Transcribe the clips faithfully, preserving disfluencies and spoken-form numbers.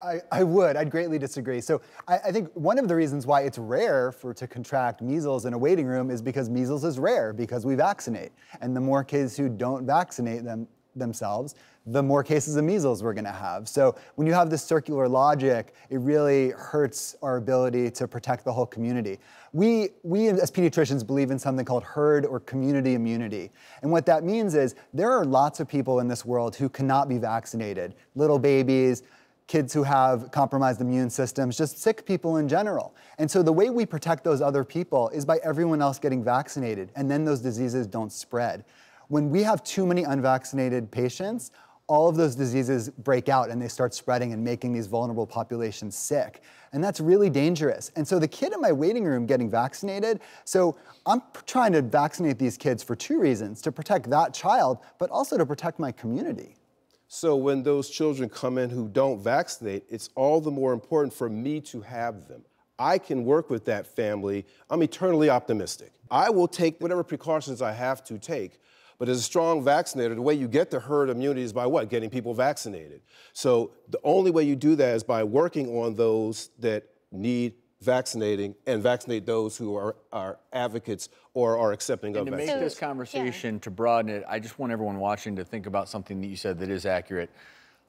I, I would. I'd greatly disagree. So I, I think one of the reasons why it's rare for to contract measles in a waiting room is because measles is rare because we vaccinate. And the more kids who don't vaccinate them, themselves, the more cases of measles we're going to have. So when you have this circular logic, it really hurts our ability to protect the whole community. We, we as pediatricians believe in something called herd or community immunity. And what that means is there are lots of people in this world who cannot be vaccinated, little babies, kids who have compromised immune systems, just sick people in general. And so the way we protect those other people is by everyone else getting vaccinated, and then those diseases don't spread. When we have too many unvaccinated patients, all of those diseases break out and they start spreading and making these vulnerable populations sick. And that's really dangerous. And so the kid in my waiting room getting vaccinated, so I'm trying to vaccinate these kids for two reasons, to protect that child, but also to protect my community. So when those children come in who don't vaccinate, it's all the more important for me to have them. I can work with that family. I'm eternally optimistic. I will take whatever precautions I have to take. But as a strong vaccinator, the way you get the herd immunity is by what? Getting people vaccinated. So the only way you do that is by working on those that need vaccinating and vaccinate those who are, are advocates or are accepting of vaccines. And to make this conversation, yeah. to broaden it, I just want everyone watching to think about something that you said that is accurate.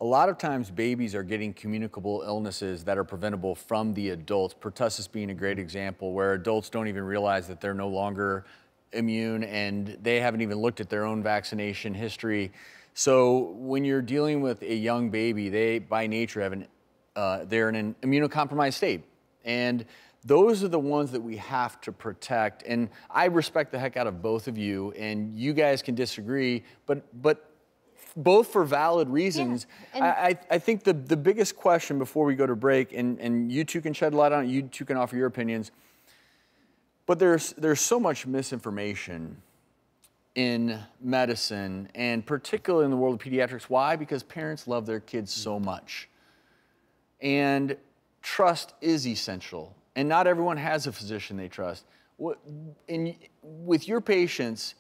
A lot of times babies are getting communicable illnesses that are preventable from the adults, pertussis being a great example, where adults don't even realize that they're no longer immune and they haven't even looked at their own vaccination history. So when you're dealing with a young baby, they by nature have an, uh, they're in an immunocompromised state. And those are the ones that we have to protect. And I respect the heck out of both of you, and you guys can disagree, but, but both for valid reasons. Yeah, I, I think the, the biggest question before we go to break, and, and you two can shed light on it, you two can offer your opinions, but there's, there's so much misinformation in medicine, and particularly in the world of pediatrics. Why? Because parents love their kids so much. And trust is essential. And not everyone has a physician they trust. What, in, with your patients,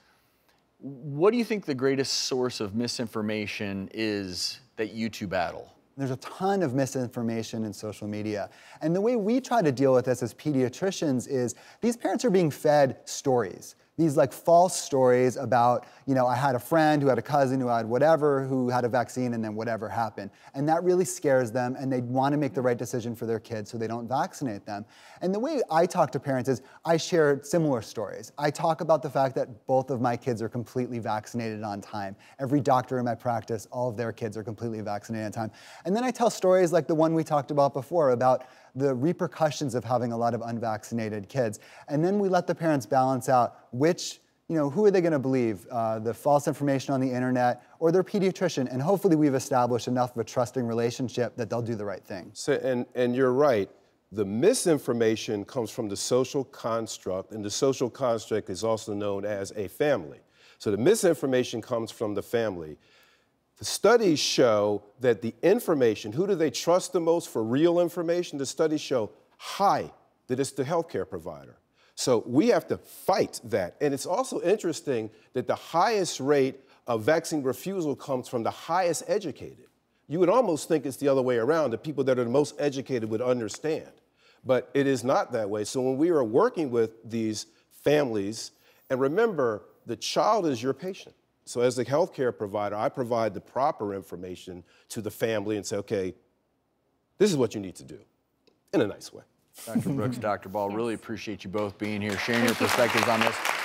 what do you think the greatest source of misinformation is that you two battle? There's a ton of misinformation in social media. And the way we try to deal with this as pediatricians is these parents are being fed stories. These like false stories about, you know, I had a friend who had a cousin who had whatever, who had a vaccine and then whatever happened. And that really scares them and they want to make the right decision for their kids so they don't vaccinate them. And the way I talk to parents is I share similar stories. I talk about the fact that both of my kids are completely vaccinated on time. Every doctor in my practice, all of their kids are completely vaccinated on time. And then I tell stories like the one we talked about before about the repercussions of having a lot of unvaccinated kids. And then we let the parents balance out which, you know, who are they gonna believe? Uh, the false information on the internet or their pediatrician? And hopefully we've established enough of a trusting relationship that they'll do the right thing. So, and, and you're right. The misinformation comes from the social construct, and the social construct is also known as a family. So the misinformation comes from the family. The studies show that the information, who do they trust the most for real information? The studies show high that it's the healthcare provider. So we have to fight that. And it's also interesting that the highest rate of vaccine refusal comes from the highest educated. You would almost think it's the other way around, the people that are the most educated would understand. But it is not that way. So when we are working with these families, and remember, the child is your patient. So as the healthcare provider, I provide the proper information to the family and say, okay, this is what you need to do, in a nice way. Doctor Brooks, Doctor Ball, really appreciate you both being here, sharing your perspectives on this.